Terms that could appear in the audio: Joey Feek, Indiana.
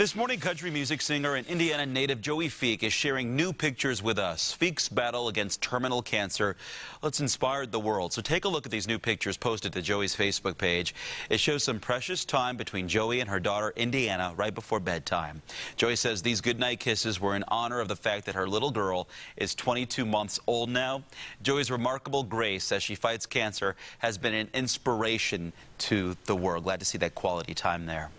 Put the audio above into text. This morning, country music singer and Indiana native Joey Feek is sharing new pictures with us. Feek's battle against terminal cancer has inspired the world. So take a look at these new pictures posted to Joey's Facebook page. It shows some precious time between Joey and her daughter, Indiana, right before bedtime. Joey says these goodnight kisses were in honor of the fact that her little girl is 22 months old now. Joey's remarkable grace as she fights cancer has been an inspiration to the world. Glad to see that quality time there.